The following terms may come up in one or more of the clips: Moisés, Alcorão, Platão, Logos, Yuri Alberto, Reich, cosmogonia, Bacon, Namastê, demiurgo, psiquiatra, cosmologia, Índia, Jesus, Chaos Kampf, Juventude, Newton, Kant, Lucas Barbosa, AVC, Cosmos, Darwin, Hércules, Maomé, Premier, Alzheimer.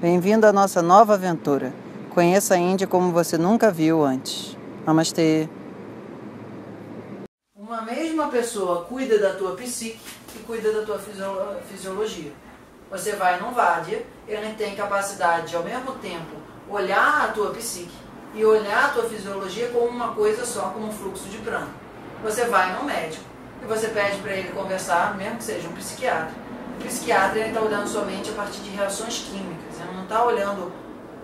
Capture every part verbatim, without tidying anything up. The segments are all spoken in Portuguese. Bem-vindo à nossa nova aventura. Conheça a Índia como você nunca viu antes. Namastê. Uma mesma pessoa cuida da tua psique e cuida da tua fisiologia. Você vai num vádia, ele tem capacidade de, ao mesmo tempo, olhar a tua psique e olhar a tua fisiologia como uma coisa só, como um fluxo de prana. Você vai num médico e você pede para ele conversar, mesmo que seja um psiquiatra. O psiquiatra está olhando somente a partir de reações químicas, ele não está olhando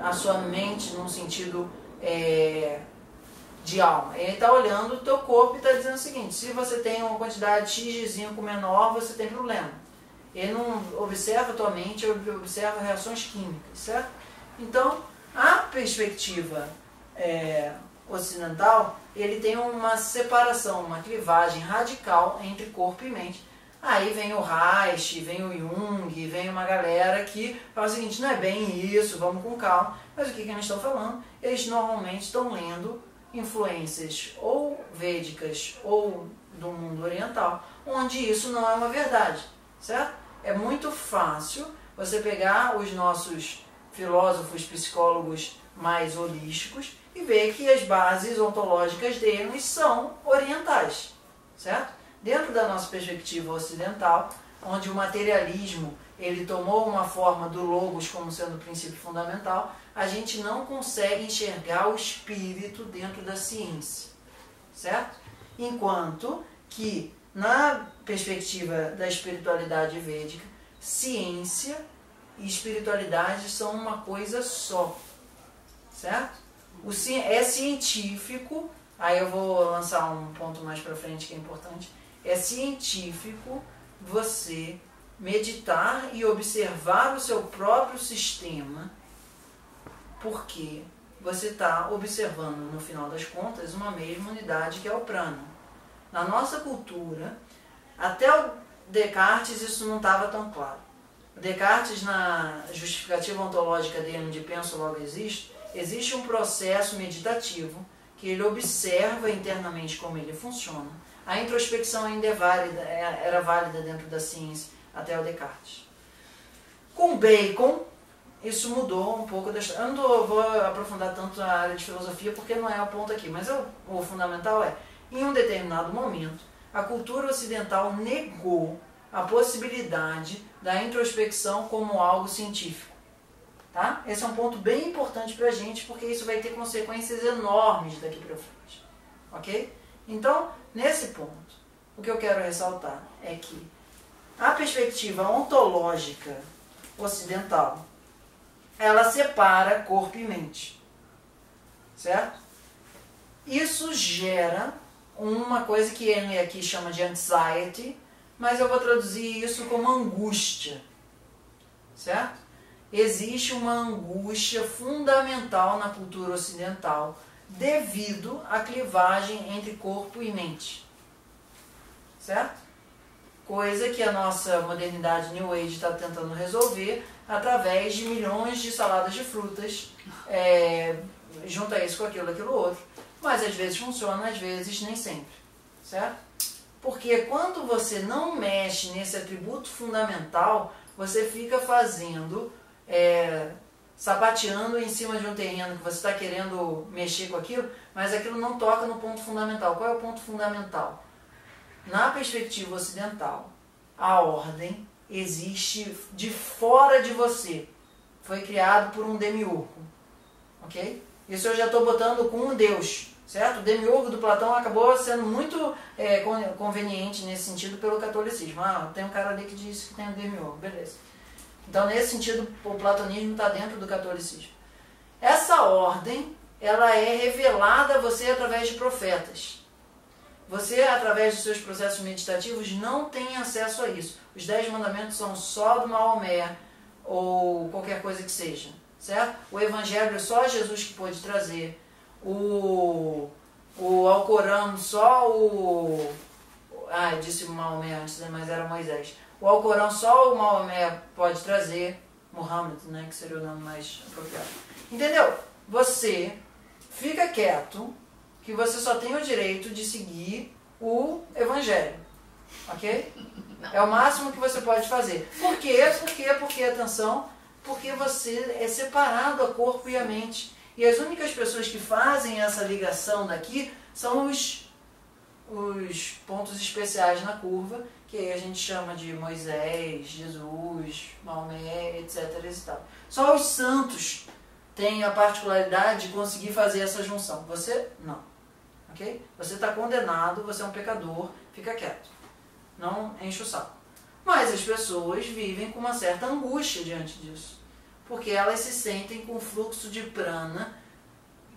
a sua mente num sentido é, de alma. Ele está olhando o teu corpo e está dizendo o seguinte: se você tem uma quantidade X de zinco menor, você tem problema. Ele não observa a tua mente, ele observa reações químicas, certo? Então, a perspectiva é, ocidental, ele tem uma separação, uma clivagem radical entre corpo e mente. Aí vem o Reich, vem o Jung, vem uma galera que fala o seguinte: não é bem isso, vamos com calma. Mas o que, que eles estão falando? Eles normalmente estão lendo influências ou védicas ou do mundo oriental, onde isso não é uma verdade. Certo? É muito fácil você pegar os nossos filósofos, psicólogos mais holísticos e ver que as bases ontológicas deles são orientais, certo? Dentro da nossa perspectiva ocidental, onde o materialismo ele tomou uma forma do Logos como sendo o princípio fundamental, a gente não consegue enxergar o espírito dentro da ciência, certo? Enquanto que na perspectiva da espiritualidade védica, ciência e espiritualidade são uma coisa só, certo? O ci- é científico, aí eu vou lançar um ponto mais para frente que é importante, é científico você meditar e observar o seu próprio sistema, porque você está observando, no final das contas, uma mesma unidade que é o prana. Na nossa cultura, até o Descartes isso não estava tão claro. O Descartes, na justificativa ontológica dele, de penso logo existo, existe um processo meditativo que ele observa internamente como ele funciona. A introspecção ainda é válida, era válida dentro da ciência até o Descartes. Com Bacon, isso mudou um pouco da história. Eu não vou aprofundar tanto a área de filosofia porque não é o ponto aqui, mas eu, o fundamental é: em um determinado momento, a cultura ocidental negou a possibilidade da introspecção como algo científico. Tá? Esse é um ponto bem importante para a gente, porque isso vai ter consequências enormes daqui para frente. Ok? Então, nesse ponto, o que eu quero ressaltar é que a perspectiva ontológica ocidental, ela separa corpo e mente. Certo? Isso gera uma coisa que ele aqui chama de anxiety, mas eu vou traduzir isso como angústia, certo? Existe uma angústia fundamental na cultura ocidental devido à clivagem entre corpo e mente, certo? Coisa que a nossa modernidade New Age está tentando resolver através de milhões de saladas de frutas, é, junta isso com aquilo, aquilo outro. Mas às vezes funciona, às vezes nem sempre, certo? Porque quando você não mexe nesse atributo fundamental, você fica fazendo, é, sapateando em cima de um terreno que você está querendo mexer com aquilo, mas aquilo não toca no ponto fundamental. Qual é o ponto fundamental? Na perspectiva ocidental, a ordem existe de fora de você. Foi criado por um demiurgo, ok? Isso eu já estou botando com um Deus. Certo? O demiurgo do Platão acabou sendo muito é, conveniente nesse sentido pelo catolicismo. Ah, tem um cara ali que disse que tem um demiurgo, beleza. Então, nesse sentido, o platonismo está dentro do catolicismo. Essa ordem, ela é revelada a você através de profetas. Você, através dos seus processos meditativos, não tem acesso a isso. Os dez mandamentos são só do Maomé ou qualquer coisa que seja, certo? O Evangelho é só Jesus que pôde trazer. O, o Alcorão, só o... Ah, eu disse Maomé antes, mas era Moisés. O Alcorão só o Maomé pode trazer. Muhammad, né, que seria o nome mais apropriado. Entendeu? Você fica quieto, que você só tem o direito de seguir o Evangelho. Ok? É o máximo que você pode fazer. Por quê? Por quê? Porque, atenção, porque você é separado a corpo e a mente. E as únicas pessoas que fazem essa ligação daqui são os, os pontos especiais na curva, que aí a gente chama de Moisés, Jesus, Maomé, etcétera e tal. Só os santos têm a particularidade de conseguir fazer essa junção. Você, não. Okay? Você está condenado, você é um pecador, fica quieto. Não enche o saco. Mas as pessoas vivem com uma certa angústia diante disso, porque elas se sentem com um fluxo de prana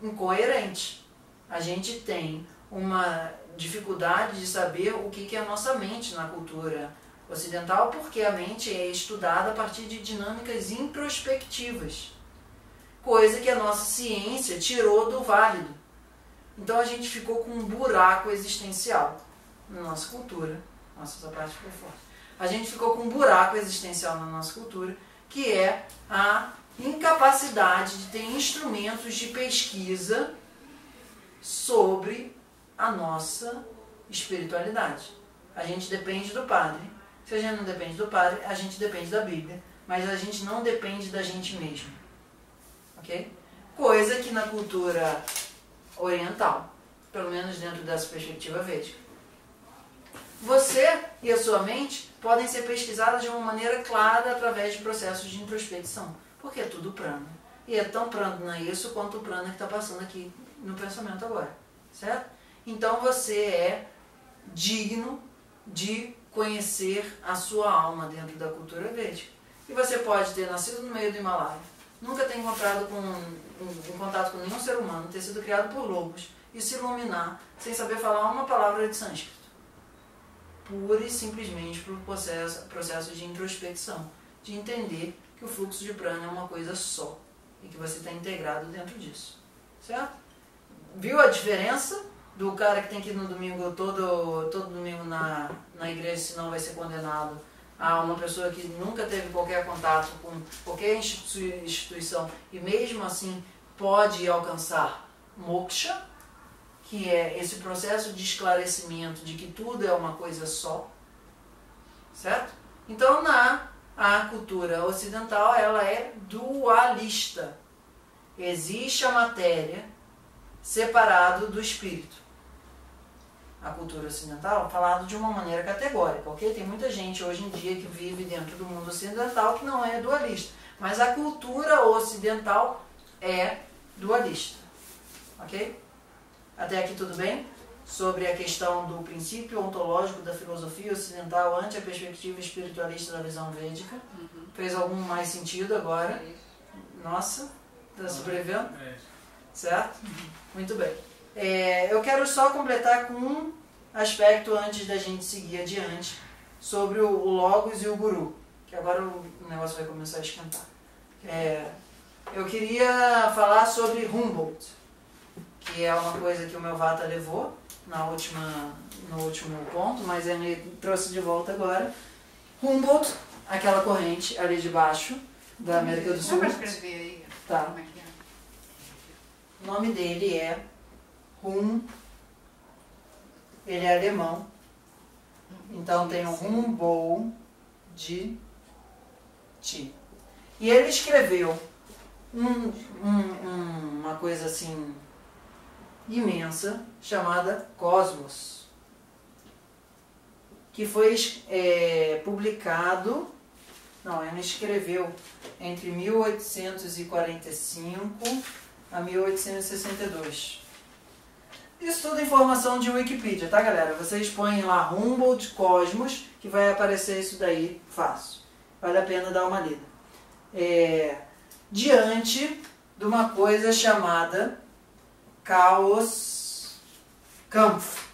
incoerente. A gente tem uma dificuldade de saber o que é a nossa mente na cultura ocidental, porque a mente é estudada a partir de dinâmicas introspectivas, coisa que a nossa ciência tirou do válido. Então a gente ficou com um buraco existencial na nossa cultura. Nossa, essa parte ficou forte. A gente ficou com um buraco existencial na nossa cultura, que é a incapacidade de ter instrumentos de pesquisa sobre a nossa espiritualidade. A gente depende do padre. Se a gente não depende do padre, a gente depende da Bíblia. Mas a gente não depende da gente mesmo. Ok? Coisa que na cultura oriental, pelo menos dentro dessa perspectiva védica, você e a sua mente podem ser pesquisadas de uma maneira clara através de processos de introspecção, porque é tudo prana. E é tão prana isso quanto o prana que está passando aqui no pensamento agora, certo? Então você é digno de conhecer a sua alma dentro da cultura védica. E você pode ter nascido no meio do Himalaia, nunca ter encontrado com, em, em contato com nenhum ser humano, ter sido criado por lobos e se iluminar sem saber falar uma palavra de sânscrito. Pura e simplesmente por processo, processo de introspecção, de entender que o fluxo de prana é uma coisa só e que você está integrado dentro disso, certo? Viu a diferença do cara que tem que ir no domingo, todo, todo domingo na, na igreja, senão vai ser condenado, a uma pessoa que nunca teve qualquer contato com qualquer instituição e mesmo assim pode alcançar moksha, que é esse processo de esclarecimento de que tudo é uma coisa só, certo? Então, na a cultura ocidental, ela é dualista. Existe a matéria separado do espírito. A cultura ocidental, falado de uma maneira categórica, ok? Tem muita gente hoje em dia que vive dentro do mundo ocidental que não é dualista, mas a cultura ocidental é dualista, ok? Até aqui tudo bem? Sobre a questão do princípio ontológico da filosofia ocidental ante a perspectiva espiritualista da visão védica. Uhum. Fez algum mais sentido agora? Nossa, está sobrevivendo? É. Certo? Uhum. Muito bem. É, eu quero só completar com um aspecto antes da gente seguir adiante, sobre o Logos e o Guru, que agora o negócio vai começar a esquentar. É, eu queria falar sobre Humboldt, que é uma coisa que o meu Vata levou na última, no último ponto, mas ele trouxe de volta agora. Humboldt, aquela corrente ali de baixo, da América do Sul. Dá pra escrever aí? Tá. Como é que é? O nome dele é Hum, ele é alemão, então tem o Humboldt de Ti. E ele escreveu um, um, uma coisa assim imensa, chamada Cosmos, que foi é, publicado, não, ele escreveu entre mil oitocentos e quarenta e cinco a mil oitocentos e sessenta e dois. Isso tudo é informação de Wikipedia, tá, galera? Vocês põem lá Humboldt Cosmos, que vai aparecer isso daí fácil. Vale a pena dar uma lida. É, diante de uma coisa chamada Chaos Kampf,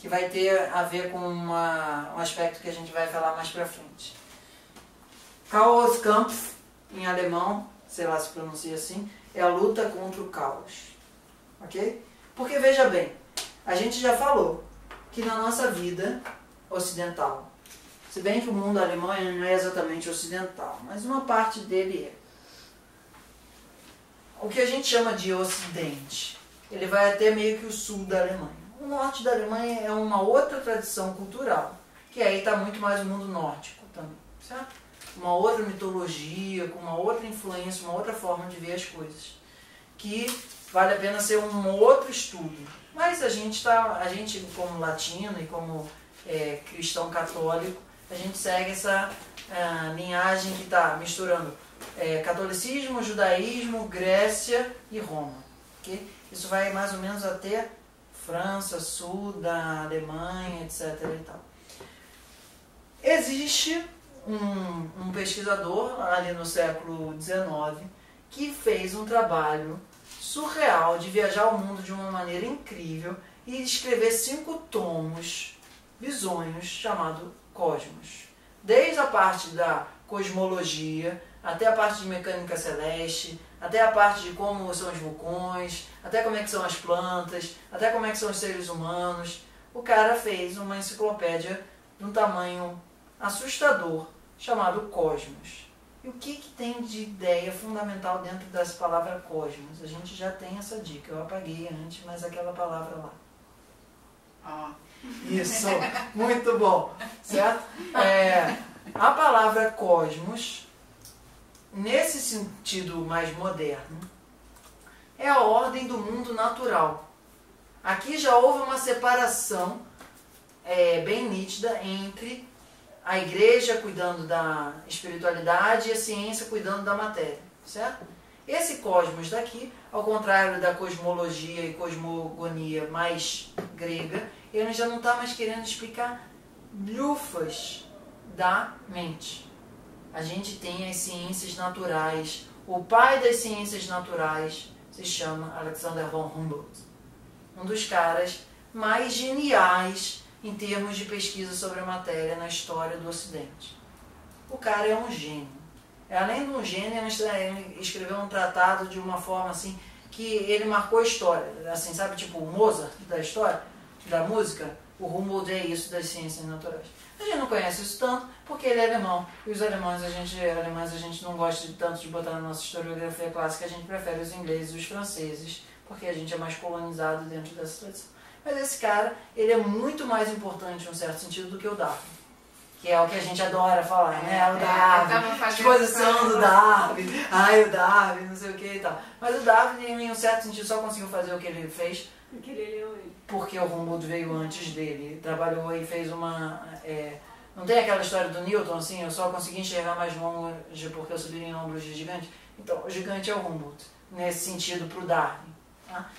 que vai ter a ver com uma, um aspecto que a gente vai falar mais pra frente. Chaos Kampf, em alemão, sei lá se pronuncia assim, é a luta contra o caos. Ok? Porque veja bem, a gente já falou que na nossa vida ocidental, se bem que o mundo alemão não é exatamente ocidental, mas uma parte dele é. O que a gente chama de Ocidente, ele vai até meio que o sul da Alemanha. O norte da Alemanha é uma outra tradição cultural, que aí está muito mais o mundo nórdico também, certo? uma outra mitologia, com uma outra influência, uma outra forma de ver as coisas, que vale a pena ser um outro estudo. Mas a gente, tá, a gente como latino e como é, cristão católico, a gente segue essa a, linhagem que está misturando é, catolicismo, judaísmo, Grécia e Roma. Okay? Isso vai mais ou menos até França, sul da Alemanha, etcétera. E tal. Existe um, um pesquisador ali no século dezenove que fez um trabalho surreal de viajar o mundo de uma maneira incrível e escrever cinco tomos bizonhos chamado Cosmos. Desde a parte da cosmologia, até a parte de mecânica celeste, até a parte de como são os vulcões, até como é que são as plantas, até como é que são os seres humanos. O cara fez uma enciclopédia de um tamanho assustador, chamado Cosmos. E o que, que tem de ideia fundamental dentro dessa palavra Cosmos? A gente já tem essa dica, eu apaguei antes, mas aquela palavra lá. Ah. Isso, muito bom, certo? É, a palavra Cosmos, nesse sentido mais moderno, é a ordem do mundo natural. Aqui já houve uma separação é, bem nítida entre a igreja cuidando da espiritualidade e a ciência cuidando da matéria, certo? Esse Cosmos daqui, ao contrário da cosmologia e cosmogonia mais grega, ele já não está mais querendo explicar lufas da mente. A gente tem as ciências naturais. O pai das ciências naturais se chama Alexander von Humboldt. Um dos caras mais geniais em termos de pesquisa sobre a matéria na história do Ocidente. O cara é um gênio. Além de um gênio, ele escreveu um tratado de uma forma assim que ele marcou a história. Assim, sabe, tipo o Mozart da história, da música? O Humboldt é isso das ciências naturais. A gente não conhece isso tanto porque ele é alemão. E os alemães a gente, alemães, a gente não gosta de tanto de botar na nossa historiografia clássica. A gente prefere os ingleses e os franceses, porque a gente é mais colonizado dentro dessa tradição. Mas esse cara, ele é muito mais importante, em um certo sentido, do que o Darwin. Que é o que a gente adora falar, né? O Darwin, exposição do Darwin, ai o Darwin, não sei o que e tal. Mas o Darwin, em um certo sentido, só conseguiu fazer o que ele fez porque ele leu ele. Porque o Humboldt veio antes dele, trabalhou e fez uma... É, não tem aquela história do Newton, assim, eu só consegui enxergar mais longe porque eu subi em ombros de gigante? Então, o gigante é o Humboldt, nesse sentido, para o Darwin. Tá?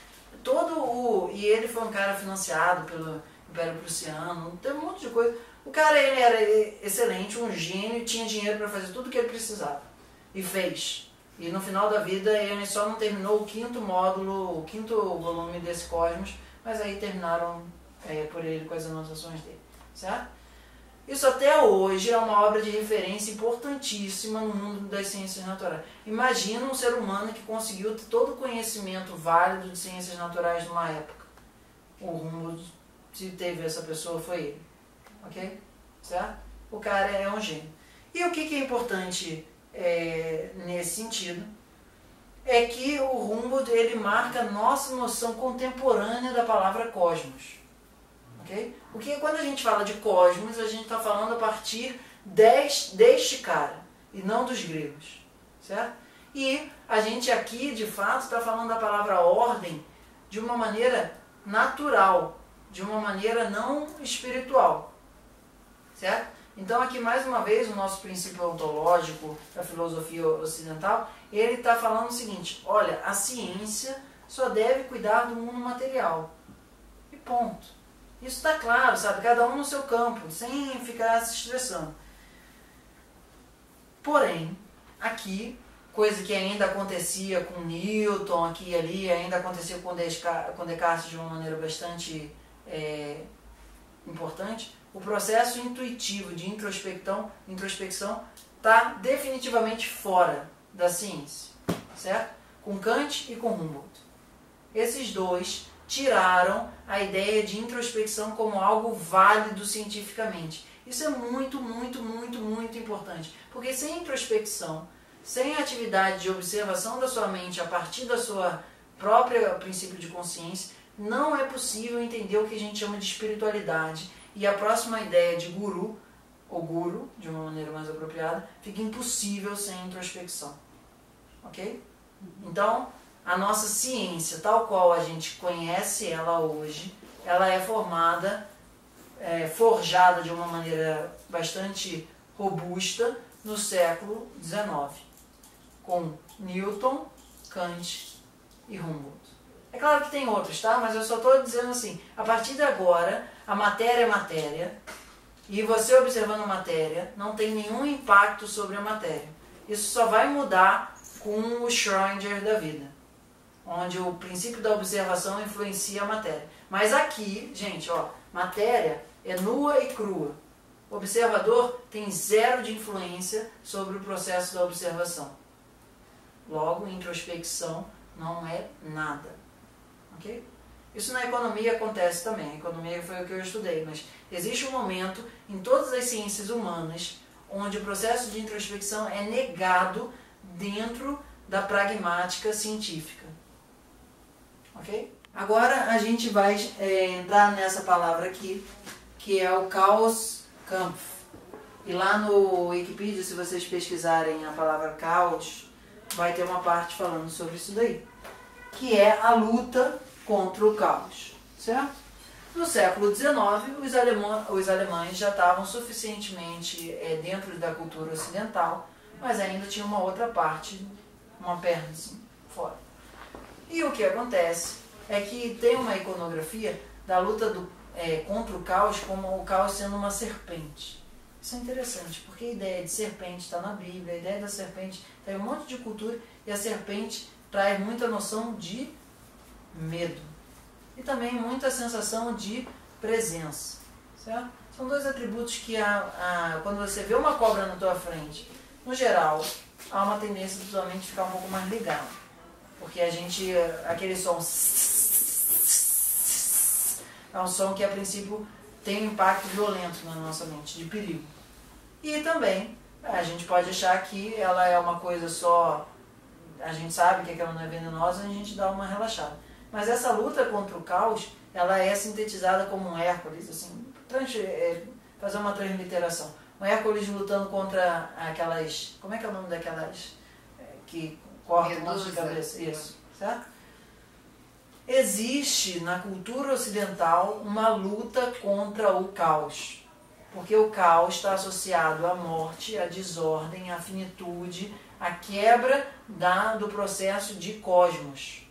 Todo o... E ele foi um cara financiado pelo Império Prussiano, tem um monte de coisa. O cara, ele era excelente, um gênio, tinha dinheiro para fazer tudo o que ele precisava. E fez. E no final da vida ele só não terminou o quinto módulo, o quinto volume desse Cosmos, mas aí terminaram é, por ele com as anotações dele, certo? Isso até hoje é uma obra de referência importantíssima no mundo das ciências naturais. Imagina um ser humano que conseguiu todo o conhecimento válido de ciências naturais numa época. O rumo, se teve essa pessoa, foi ele, ok? Certo? O cara é um gênio. E o que, que é importante... É, nesse sentido, é que o Humboldt, ele marca a nossa noção contemporânea da palavra cosmos. Okay? Porque quando a gente fala de cosmos, a gente está falando a partir des, deste cara, e não dos gregos. Certo? E a gente aqui, de fato, está falando da palavra ordem de uma maneira natural, de uma maneira não espiritual. Certo? Então, aqui, mais uma vez, o nosso princípio ontológico da filosofia ocidental, ele está falando o seguinte, olha, a ciência só deve cuidar do mundo material. E ponto. Isso está claro, sabe? Cada um no seu campo, sem ficar se estressando. Porém, aqui, coisa que ainda acontecia com Newton, aqui e ali, ainda acontecia com Descartes de uma maneira bastante é, importante, o processo intuitivo de introspecção está definitivamente fora da ciência, certo? Com Kant e com Humboldt. Esses dois tiraram a ideia de introspecção como algo válido cientificamente. Isso é muito, muito, muito, muito importante. Porque sem introspecção, sem atividade de observação da sua mente a partir da sua própria princípio de consciência, não é possível entender o que a gente chama de espiritualidade. E a próxima ideia de guru ou guru, de uma maneira mais apropriada, fica impossível sem introspecção. Ok? Então, a nossa ciência, tal qual a gente conhece ela hoje, ela é formada, é, forjada de uma maneira bastante robusta no século dezenove, com Newton, Kant e Humboldt. É claro que tem outros, tá? Mas eu só estou dizendo assim, a partir de agora, a matéria é matéria, e você observando a matéria, não tem nenhum impacto sobre a matéria. Isso só vai mudar com o Schrödinger da vida, onde o princípio da observação influencia a matéria. Mas aqui, gente, ó, matéria é nua e crua. O observador tem zero de influência sobre o processo da observação. Logo, introspecção não é nada. Ok? Isso na economia acontece também. A economia foi o que eu estudei, mas existe um momento em todas as ciências humanas onde o processo de introspecção é negado dentro da pragmática científica. Ok? Agora a gente vai é, entrar nessa palavra aqui, que é o Chaos Kampf. E lá no Wikipedia, se vocês pesquisarem a palavra caos, vai ter uma parte falando sobre isso daí, que é a luta contra o caos, certo? No século dezenove, os, alemã, os alemães já estavam suficientemente é, dentro da cultura ocidental, mas ainda tinha uma outra parte, uma perna assim, fora. E o que acontece é que tem uma iconografia da luta do, é, contra o caos, como o caos sendo uma serpente. Isso é interessante, porque a ideia de serpente está na Bíblia, a ideia da serpente está em um monte de cultura, e a serpente traz muita noção de medo e também muita sensação de presença, certo? São dois atributos que a, a, quando você vê uma cobra na tua frente, no geral, há uma tendência de tua mente ficar um pouco mais ligada, porque a gente, aquele som é um som que a princípio tem um impacto violento na nossa mente, de perigo. E também a gente pode achar que ela é uma coisa só, a gente sabe que ela não é venenosa, a gente dá uma relaxada. Mas essa luta contra o caos, ela é sintetizada como um Hércules, assim, trans, é, fazer uma transliteração. Um Hércules lutando contra aquelas, como é que é o nome daquelas é, que cortam um monte de cabeça? Isso, certo? Existe na cultura ocidental uma luta contra o caos, porque o caos está associado à morte, à desordem, à finitude, à quebra da, do processo de cosmos.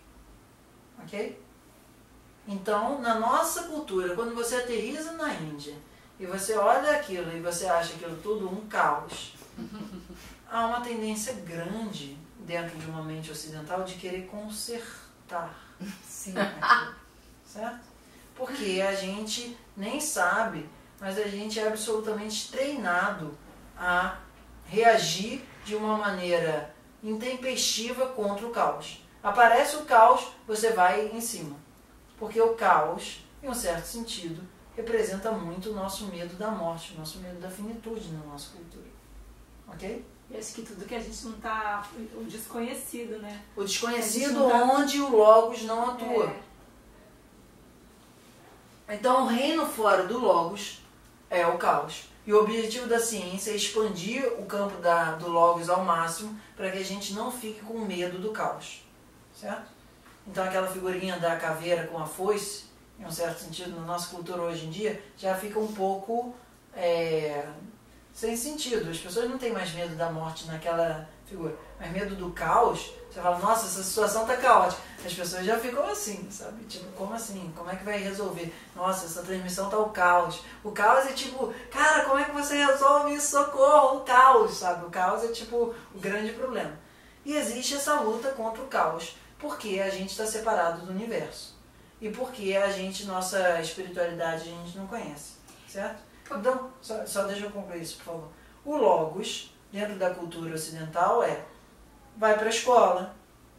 Ok? Então, na nossa cultura, quando você aterriza na Índia e você olha aquilo e você acha aquilo tudo um caos, há uma tendência grande dentro de uma mente ocidental de querer consertar. Sim, certo? Porque a gente nem sabe, mas a gente é absolutamente treinado a reagir de uma maneira intempestiva contra o caos. Aparece o caos, você vai em cima, porque o caos, em um certo sentido, representa muito o nosso medo da morte, o nosso medo da finitude na nossa cultura, ok? E acho que tudo que a gente não está... O desconhecido, né? O desconhecido onde tá... o Logos não atua. É. Então, o reino fora do Logos é o caos. E o objetivo da ciência é expandir o campo da, do Logos ao máximo para que a gente não fique com medo do caos. Certo? Então, aquela figurinha da caveira com a foice, em um certo sentido, na nossa cultura hoje em dia, já fica um pouco... É... sem sentido, as pessoas não têm mais medo da morte naquela figura, mas medo do caos, você fala, nossa, essa situação tá caótica, as pessoas já ficam assim, sabe, tipo, como assim, como é que vai resolver, nossa, essa transmissão tá o caos, o caos é tipo, cara, como é que você resolve isso, socorro, o caos, sabe, o caos é tipo o grande problema, e existe essa luta contra o caos, porque a gente está separado do universo, e porque a gente, nossa espiritualidade a gente não conhece, certo? Então, só, só deixa eu concluir isso, por favor. O Logos, dentro da cultura ocidental, é vai para a escola,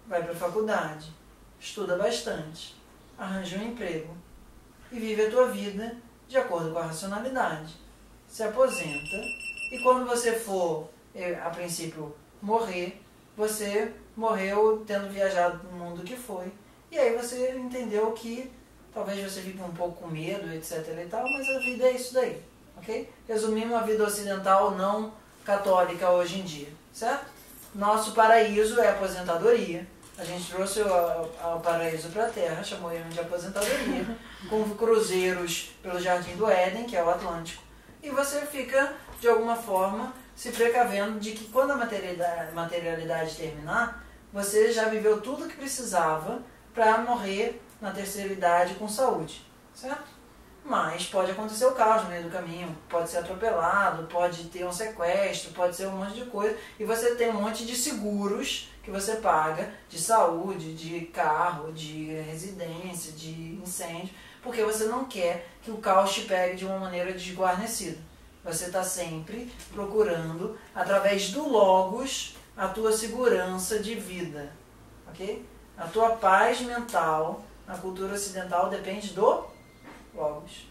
vai para a faculdade, estuda bastante, arranja um emprego e vive a tua vida de acordo com a racionalidade. Se aposenta e quando você for, a princípio, morrer, você morreu tendo viajado no mundo que foi. E aí você entendeu que talvez você viva um pouco com medo, etcétera e tal, mas a vida é isso daí. Okay? Resumimos a vida ocidental não católica hoje em dia, certo? Nosso paraíso é a aposentadoria. A gente trouxe o, o, o paraíso para a Terra, chamou ele de aposentadoria, com cruzeiros pelo Jardim do Éden, que é o Atlântico. E você fica, de alguma forma, se precavendo de que quando a materialidade, materialidade terminar, você já viveu tudo o que precisava para morrer na terceira idade com saúde, certo? Mas pode acontecer o caos no meio do caminho, pode ser atropelado, pode ter um sequestro, pode ser um monte de coisa. E você tem um monte de seguros que você paga, de saúde, de carro, de residência, de incêndio, porque você não quer que o caos te pegue de uma maneira desguarnecida. Você está sempre procurando, através do Logos, a tua segurança de vida, ok? A tua paz mental na cultura ocidental depende do Logos.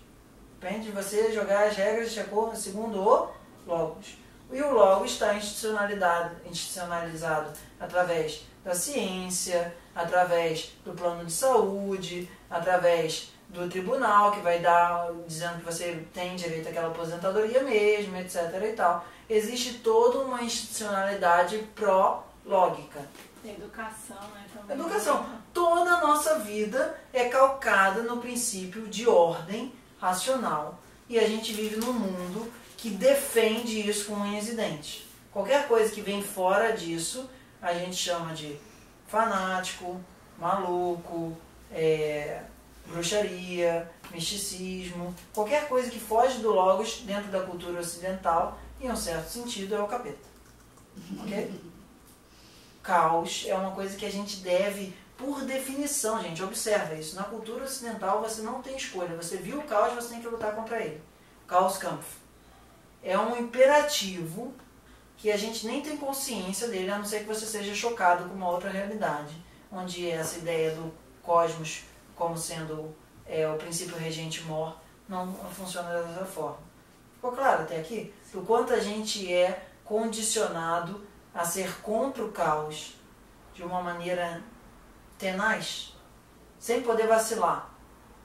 Depende de você jogar as regras de acordo segundo o Logos. E o Logos está institucionalizado, institucionalizado através da ciência, através do plano de saúde, através do tribunal, que vai dar, dizendo que você tem direito àquela aposentadoria mesmo, etcétera e tal. Existe toda uma institucionalidade pró-lógica. Educação, né? Também. Educação. Toda a nossa vida é calcada no princípio de ordem racional. E a gente vive num mundo que defende isso com unhas e dentes. Qualquer coisa que vem fora disso, a gente chama de fanático, maluco, é, bruxaria, misticismo. Qualquer coisa que foge do Logos dentro da cultura ocidental, em um certo sentido, é o capeta. Ok? Caos é uma coisa que a gente deve, por definição, gente, observa isso. Na cultura ocidental você não tem escolha. Você viu o caos, você tem que lutar contra ele. Chaos Kampf. É um imperativo que a gente nem tem consciência dele, a não ser que você seja chocado com uma outra realidade, onde essa ideia do cosmos como sendo é, o princípio regente mor não funciona dessa forma. Ficou claro até aqui? Do quanto a gente é condicionado a ser contra o caos de uma maneira tenaz, sem poder vacilar.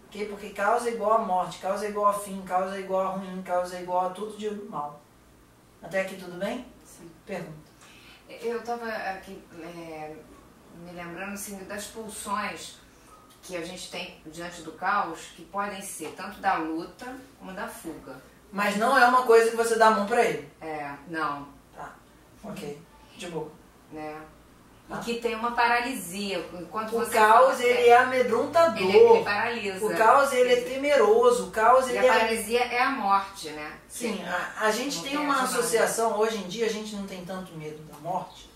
Okay? Porque caos é igual a morte, caos é igual a fim, caos é igual a ruim, caos é igual a tudo de mal. Até aqui tudo bem? Sim. Pergunta. Eu estava aqui é, me lembrando assim, das pulsões que a gente tem diante do caos, que podem ser tanto da luta como da fuga. Mas não é uma coisa que você dá a mão para ele. É, não. Tá, ok. De boa. É. E ah. que tem uma paralisia. Enquanto o você caos fala, ele é amedrontador. Ele, ele paralisa. O caos ele é temeroso. O caos ele e é... a paralisia é a morte, né? Sim. Sim. A, a gente não tem, tem uma associação. Hoje em dia a gente não tem tanto medo da morte.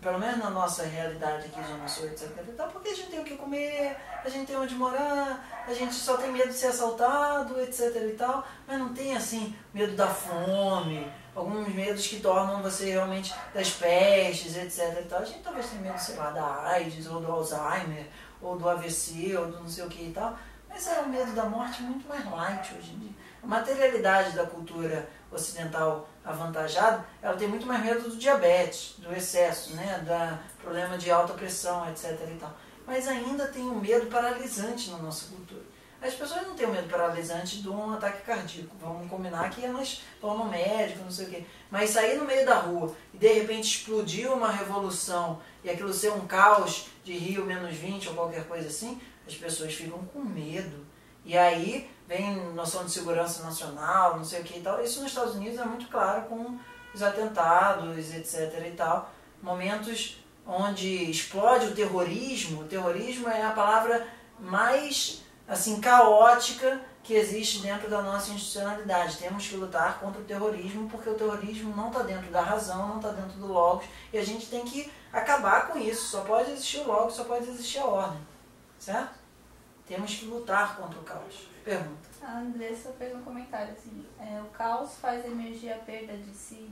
Pelo menos na nossa realidade aqui de Amassou, etcétera. Porque a gente tem o que comer, a gente tem onde morar, a gente só tem medo de ser assaltado, etcétera. E tal, mas não tem assim medo da fome. Alguns medos que tornam você realmente das pestes, etcétera. E tal. A gente talvez tenha medo, sei lá, da AIDS, ou do Alzheimer, ou do A V C, ou do não sei o que e tal. Mas é o medo da morte muito mais light hoje em dia. A materialidade da cultura ocidental avantajada, ela tem muito mais medo do diabetes, do excesso, né? Da problema de alta pressão, etcétera. E tal. Mas ainda tem um medo paralisante na nossa cultura. As pessoas não têm medo paralisante de um ataque cardíaco. Vamos combinar que elas vão no médico, não sei o quê. Mas sair no meio da rua e de repente explodir uma revolução e aquilo ser um caos de Rio menos vinte ou qualquer coisa assim, as pessoas ficam com medo. E aí vem noção de segurança nacional, não sei o que e tal. Isso nos Estados Unidos é muito claro com os atentados, etcétera e tal. Momentos onde explode o terrorismo. O terrorismo é a palavra mais... assim, caótica que existe dentro da nossa institucionalidade. Temos que lutar contra o terrorismo, porque o terrorismo não está dentro da razão, não está dentro do Logos, e a gente tem que acabar com isso. Só pode existir o Logos, só pode existir a ordem, certo? Temos que lutar contra o caos. Pergunta. A Andressa fez um comentário assim, é, o caos faz emergir a perda de si?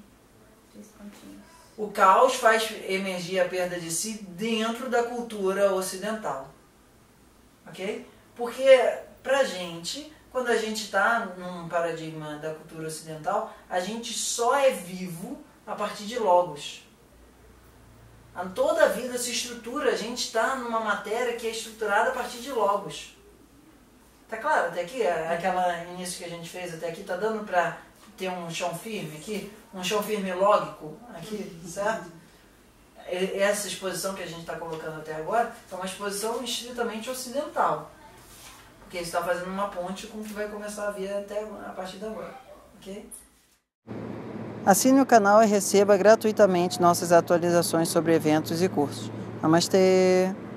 Três pontinhos. O caos faz emergir a perda de si dentro da cultura ocidental, ok? Porque, pra gente, quando a gente está num paradigma da cultura ocidental, a gente só é vivo a partir de Logos. A toda a vida se estrutura, a gente está numa matéria que é estruturada a partir de Logos. Tá claro até aqui? Aquela início que a gente fez até aqui, tá dando pra tem um chão firme aqui, um chão firme lógico aqui, certo? Essa exposição que a gente está colocando até agora é uma exposição estritamente ocidental, porque a gente está fazendo uma ponte com o que vai começar a vir até a partir de agora, ok? Assine o canal e receba gratuitamente nossas atualizações sobre eventos e cursos. Namastê!